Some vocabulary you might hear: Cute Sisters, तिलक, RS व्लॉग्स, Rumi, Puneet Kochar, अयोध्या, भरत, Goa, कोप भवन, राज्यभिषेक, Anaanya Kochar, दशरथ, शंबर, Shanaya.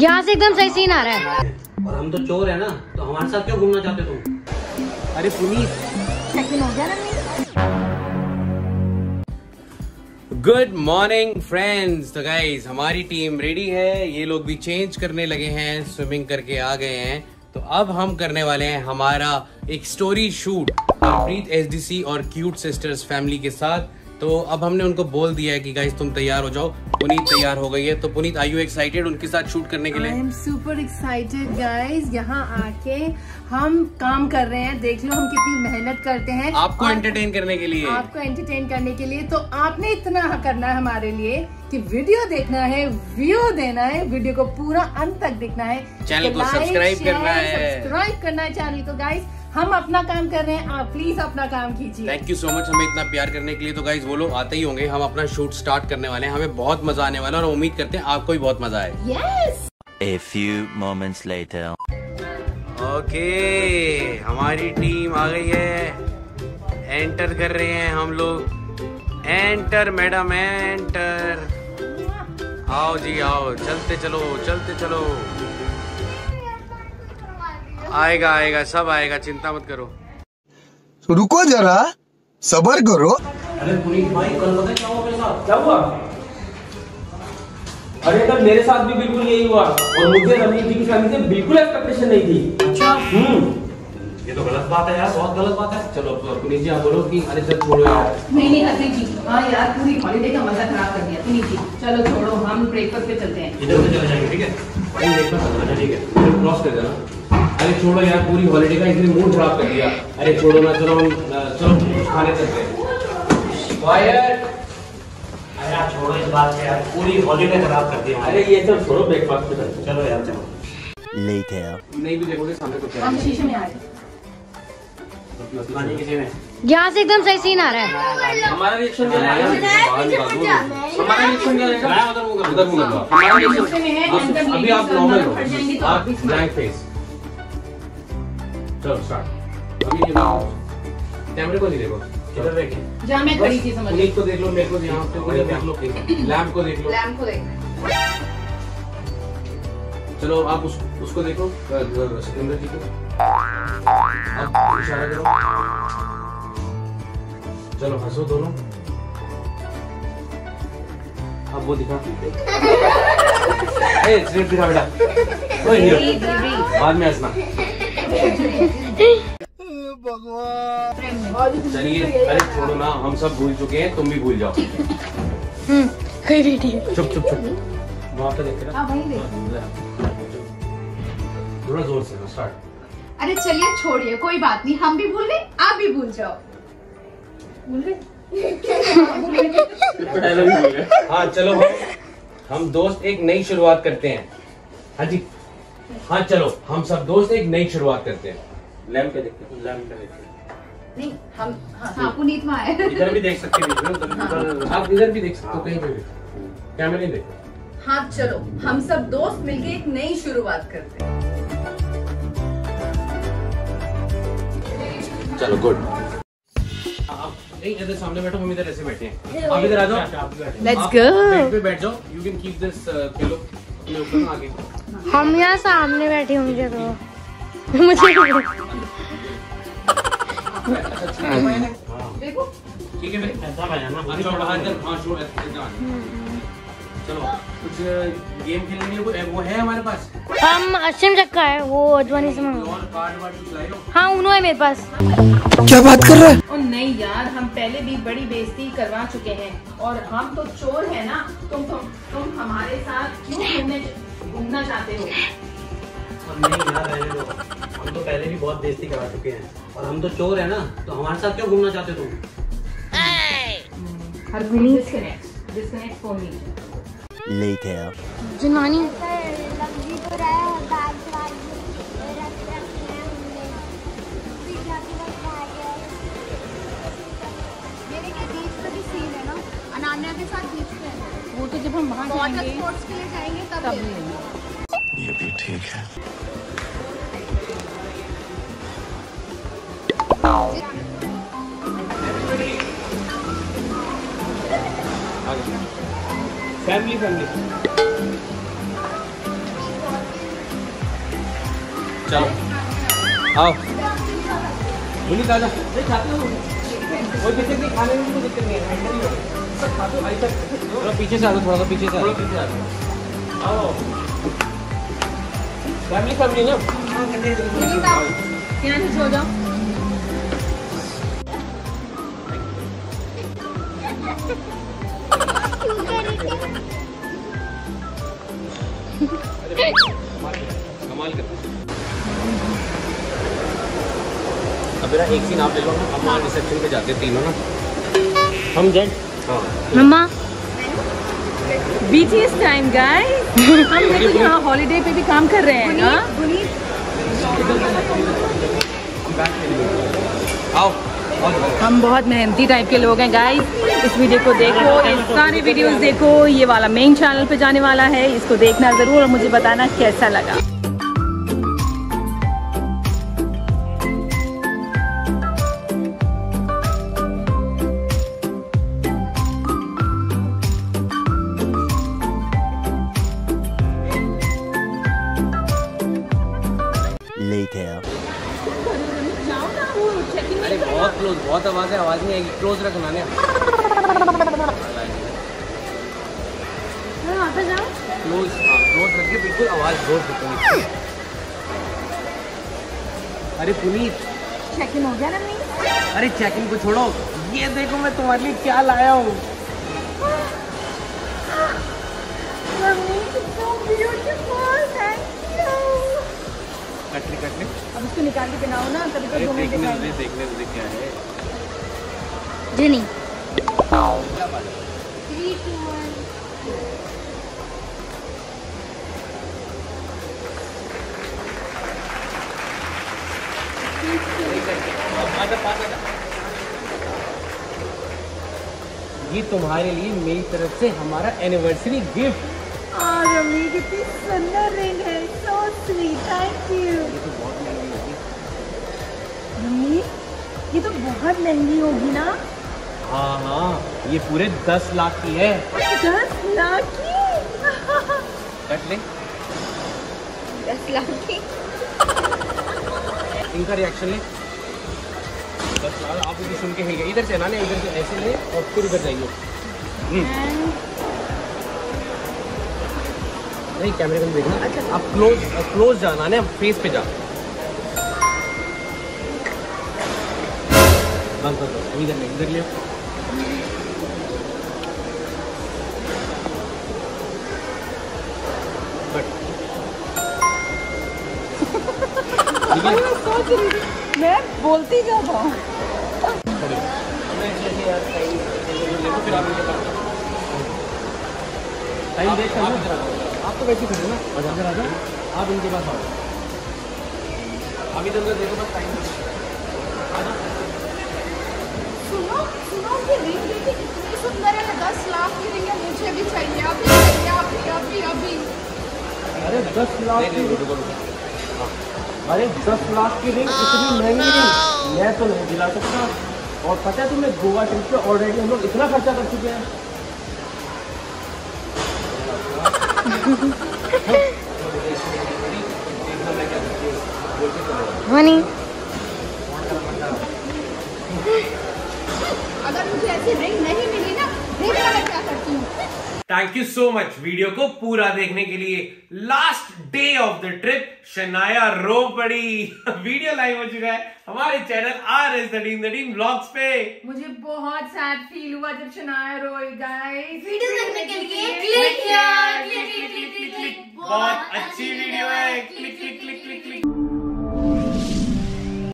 यहाँ से एकदम सही सीन आ रहा है। और हम तो चोर है ना, तो हमारे साथ क्यों घूमना चाहते तुम? अरे पुनीत, गुड मॉर्निंग फ्रेंड्स। तो गाइज हमारी टीम रेडी है, ये लोग भी चेंज करने लगे हैं, स्विमिंग करके आ गए हैं। तो अब हम करने वाले हैं हमारा एक स्टोरी शूट प्रीत एसडीसी और क्यूट सिस्टर्स फैमिली के साथ। तो अब हमने उनको बोल दिया है कि गाइस तुम तैयार हो जाओ। पुनीत तैयार हो गई है। तो पुनीत, आर यू एक्साइटेड उनके साथ शूट करने के लिए? I am super excited guys. यहाँ आके हम काम कर रहे हैं, देख लो हम कितनी मेहनत करते हैं आपको एंटरटेन करने के लिए। तो आपने इतना करना है हमारे लिए कि वीडियो देखना है, व्यू देना है, वीडियो को पूरा अंत तक देखना है, चैनल को सब्सक्राइब करना है चैनल को। गाइस हम अपना काम कर रहे हैं, आप प्लीज अपना काम कीजिए। थैंक यू सो मच हमें इतना प्यार करने के लिए। तो गाइज वो लोग आते ही होंगे, हम अपना शूट स्टार्ट करने वाले हैं। हमें बहुत मजा आने वाला है और उम्मीद करते हैं आपको भी बहुत मजा आए। Yes. A few moments later. Okay, हमारी टीम आ गई है। एंटर कर रहे हैं हम लोग। Enter madam, enter. आओ जी आओ, चलते चलो। आएगा सब आएगा, चिंता मत करो। तो रुको जरा, सबर करो। अरे पुनीत भाई, कल पता क्या हुआ मेरे साथ? क्या हुआ? अरे कल मेरे साथ भी बिल्कुल यही हुआ और मुझे रमी की फैमिली से बिल्कुल एक्सपेक्टेशन नहीं थी। अच्छा, ये तो गलत बात है यार, बहुत गलत बात है। चलो पुनीत जी आप बोलो कि अरे चल छोड़ो यार। नहीं हसीन जी, हाँ यार पूरी हॉलीडे का मजा खराब कर दिया। पुनीत जी चलो छोड़ो, हम ब्रेकफास्ट पे चलते हैं। इधर से चले जाएंगे, ठीक है? ब्रेकफास्ट ठीक है, क्रॉस कर जाना। अरे छोड़ो यार, पूरी हॉलीडे का इसने मूड खराब कर दिया। अरे छोड़ो ना, चलो खाने चलते हैं। अरे आप छोड़ो इस बात से यार, पूरी हॉलीडे खराब कर दिया। अरे ये सब छोड़ो, ब्रेकफास्ट पे चलते हैं। चलो यार चलो। लेट है आप। नहीं भी देखोगे सामने कुछ है। हम शीशे में आ रहे। यहाँ से एकदम सही सीन आ रहा है। हमारा रिएक्शन क्या रहेगा? अभी आप नॉर्मल हो, आप ब्लैंक फेस। चलो स्टार्ट। अभी ये देखो, कैमरे को नहीं देखो, इधर देखिए। जहां मैं खड़ी थी समझ लो। पुनीत को देख लो, मेरे को यहां पे देख लो, लैम्प को देख लो। चलो आप उसको देखो, कैमरा देखो। आप इशारा करो। चलो हंसो दोनों। अब वो दिखा। ए सिर्फ दिखा बेटा। ओए बाद में हंसना। चलिए, अरे छोड़ो ना, हम सब भूल चुके हैं, तुम भी भूल जाओ। कोई बेटी चुप वहाँ पे देख रहा। थोड़ा जोर से स्टार्ट। अरे चलिए छोड़िए, कोई बात नहीं, हम भी भूल गए, आप भी भूल जाओ। हाँ चलो, हम दोस्त एक नई शुरुआत करते हैं। हाँ जी हाँ, चलो हम सब दोस्त एक नई शुरुआत करते हैं। लैम्प पे देखते हैं, लैम्प पे देखते हैं। नहीं हम हाँ, पुनीत माँ है। इधर भी देख सकते हो, आप इधर भी देख सकते हो, कहीं भी कैमरे नहीं देखो। हाँ चलो हम सब दोस्त मिलके एक नई शुरुआत करते हैं। चलो गुड। आप इधर सामने बैठो, हम इधर ऐसे बैठे हैं। आप इधर आ जाओ, लेट्स गो। बेड पे बैठ जाओ, you can keep this pillow अपने ऊपर आगे। हम यहाँ सामने बैठे होंगे तो मुझे देखो, ठीक है भाई, ऐसा बजाना। चलो कुछ गेम खेलेंगे, वो है हमारे पास। हम अश्विन चक्का है, वो अजवानी से मंगाओ। हाँ उन्होंने मेरे पास। क्या बात कर रहा है? ओ नहीं यार, हम पहले भी बड़ी बेइज्जती करवा चुके हैं और हम तो चोर है ना। तुम हमारे साथ क्यों घूमना चाहते हो? हम नहीं यार, रहने दो, हम तो पहले भी बहुत बेइज्जती करा चुके हैं और हम तो चोर है ना, तो हमारे साथ क्यों घूमना चाहते हो तुम? हर minute disconnect for me later. जुनवानी लग भी तो रहा है बार बार मेरे के बीच में भी सीन है ना, अनान्या के साथ बीच में है। वो तो जब हम वहाँ वाटर स्पोर्ट्स के लिए जाएंगे तब लेंगे। ये भी ठीक है। फैमिली चलो आओ पुनीत आ जाओ। नहीं खाते हो कोई दिक्कत नहीं, खाने में कोई दिक्कत नहीं है, हैंडल ही हो सब खाते हो भाई सब। थोड़ा पीछे से आ जाओ, थोड़ा सा पीछे से आ जाओ। आओ फैमिली फैमिली ना यहाँ से हो जाओ। कमाल करते अब मेरा एक सीन आप ले लो ना। हम रिसेप्शन पे जाते तीनों ना, हम जेट मम्मा बीच इस टाइम गाइस। हम देखो यहाँ हॉलीडे पे भी काम कर रहे हैं। आओ हम बहुत मेहनती टाइप के लोग हैं गाइस। इस वीडियो को देखो, सारे वीडियोस देखो। ये वाला मेन चैनल पे जाने वाला है, इसको देखना जरूर और मुझे बताना कैसा लगा। अरे बहुत क्लोज, बहुत आवाज है, आवाज नहीं आएगी। क्लोज रखना ना। क्लोज क्लोज रखिए बिल्कुल, आवाज जोर से। अरे पुनीत चेक इन हो गया ना? नहीं अरे चेक इन को छोड़ो, ये देखो मैं तुम्हारे लिए क्या लाया हूँ। कटने अब इसको निकाल के पहनाओ ना, तभी तो घूमने दिखाएंगे। देखने दे क्या है जी। नहीं 3 2 1 ये तुम्हारे लिए मेरी तरफ से हमारा एनिवर्सरी गिफ्ट। रमी कितनी सुंदर रिंग है, so sweet, thank you। Rami ये तो बहुत महंगी होगी ना? हाँ हाँ ये पूरे 10 लाख की है। 10 लाख की? कट ले। 10 लाख की। इनका रिएक्शन ले। 10 लाख आप इसे सुन के हिल गए। इधर से ना ले, इधर से ऐसे ले और फिर उधर जाइए। नहीं कैमरे में देखना। अच्छा आप क्लोज क्लोज जाना ना, फेस पे जा। बंद कर दो, इधर ले। सोच रही थी मैं बोलती जा रहा हूँ। आप तो वैसे खड़े ना, अगर आ जाओ आप इनके पास आओ। अभी तो देखो बस टाइम सुनो सुनो कि रिंग देखिए कितनी सुंदर है। 10 लाख की रिंग है, मुझे भी चाहिए अभी अभी अभी अभी। अरे 10 लाख की रिंग, अरे 10 लाख की रिंग, इतनी महंगी रिंग मैं तो नहीं दिला सकता। और पता है तुम्हें गोवा ट्रिप पे ऑलरेडी हम लोग इतना खर्चा कर चुके हैं। मनी अगर मुझे ऐसी रिंग नहीं मिली ना, रिंग मैं क्या करती हूँ। Thank you so much video को पूरा देखने के लिए। Last day of the trip, Shanaya रो पड़ी। वीडियो लाइव हो चुका है हमारे चैनल RS व्लॉग्स पे। मुझे बहुत सैड फील हुआ जब शनाया रोई। गाइस वीडियो देखने के लिए click click click click click. बहुत अच्छी वीडियो है, क्लिक क्लिक क्लिक क्लिक।